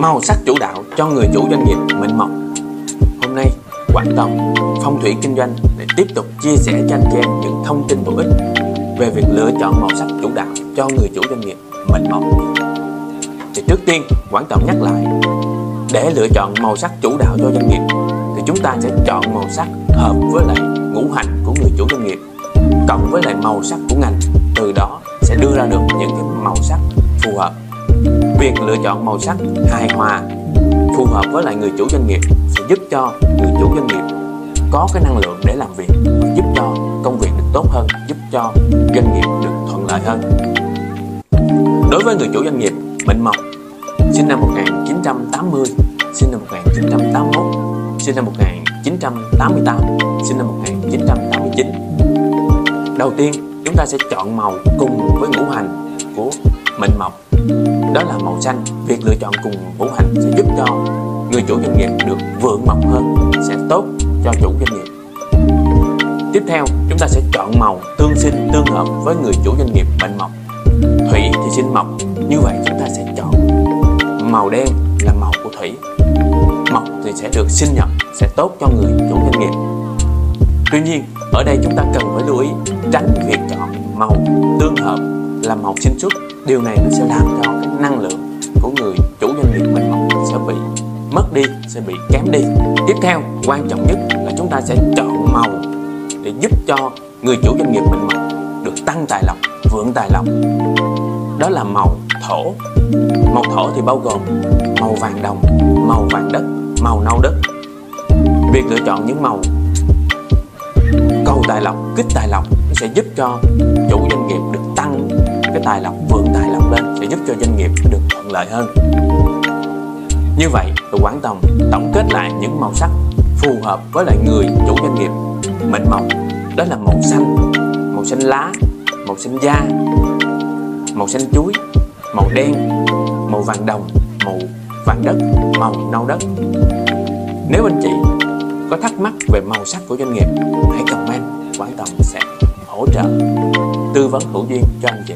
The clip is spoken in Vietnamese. màu sắc chủ đạo cho người chủ doanh nghiệp Mệnh Mộc. Hôm nay Quảng Tòng Phong Thủy Kinh Doanh để tiếp tục chia sẻ cho anh chị em những thông tin bổ ích về việc lựa chọn màu sắc chủ đạo cho người chủ doanh nghiệp Mệnh Mộc. Thì trước tiên Quảng Tòng nhắc lại, để lựa chọn màu sắc chủ đạo cho doanh nghiệp thì chúng ta sẽ chọn màu sắc hợp với lại ngũ hành của người chủ doanh nghiệp cộng với lại màu sắc của ngành, từ đó sẽ đưa ra được những cái màu sắc phù hợp. Việc lựa chọn màu sắc hài hòa phù hợp với lại người chủ doanh nghiệp sẽ giúp cho người chủ doanh nghiệp có cái năng lượng để làm việc, giúp cho công việc được tốt hơn, giúp cho doanh nghiệp được thuận lợi hơn. Đối với người chủ doanh nghiệp Mệnh Mộc sinh năm 1980, sinh năm 1981, sinh năm 1988, sinh năm 1989. Đầu tiên chúng ta sẽ chọn màu cùng với ngũ hành của Mệnh Mộc, đó là màu xanh. Việc lựa chọn cùng ngũ hành sẽ giúp cho người chủ doanh nghiệp được vượng mộc hơn, sẽ tốt cho chủ doanh nghiệp. Tiếp theo chúng ta sẽ chọn màu tương sinh tương hợp với người chủ doanh nghiệp Mệnh Mộc. Thủy thì sinh mộc, như vậy chúng ta sẽ chọn màu đen là màu của thủy. Mộc thì sẽ được sinh nhật, sẽ tốt cho người chủ doanh nghiệp. Tuy nhiên ở đây chúng ta cần phải lưu ý tránh việc chọn màu tương hợp là màu sinh xuất. Điều này nó sẽ làm cho cái năng lượng của người chủ doanh nghiệp Mệnh Mộc sẽ bị mất đi, sẽ bị kém đi. Tiếp theo quan trọng nhất là chúng ta sẽ chọn màu để giúp cho người chủ doanh nghiệp Mệnh Mộc được tăng tài lộc, vượng tài lộc, đó là màu thổ. Màu thổ thì bao gồm màu vàng đồng, màu vàng đất, màu nâu đất. Việc lựa chọn những màu cầu tài lộc, kích tài lộc sẽ giúp cho chủ doanh nghiệp được tăng cái tài lộc, vượng tài lộc lên, sẽ giúp cho doanh nghiệp được thuận lợi hơn. Như vậy Quảng Tòng tổng kết lại những màu sắc phù hợp với lại người chủ doanh nghiệp Mệnh Mộc, đó là màu xanh, màu xanh lá, màu xanh da, màu xanh chuối, màu đen, màu vàng đồng, màu vàng đất, màu nâu đất. Nếu anh chị có thắc mắc về màu sắc của doanh nghiệp, hãy comment, Quảng Tòng sẽ hỗ trợ tư vấn hữu duyên cho anh chị.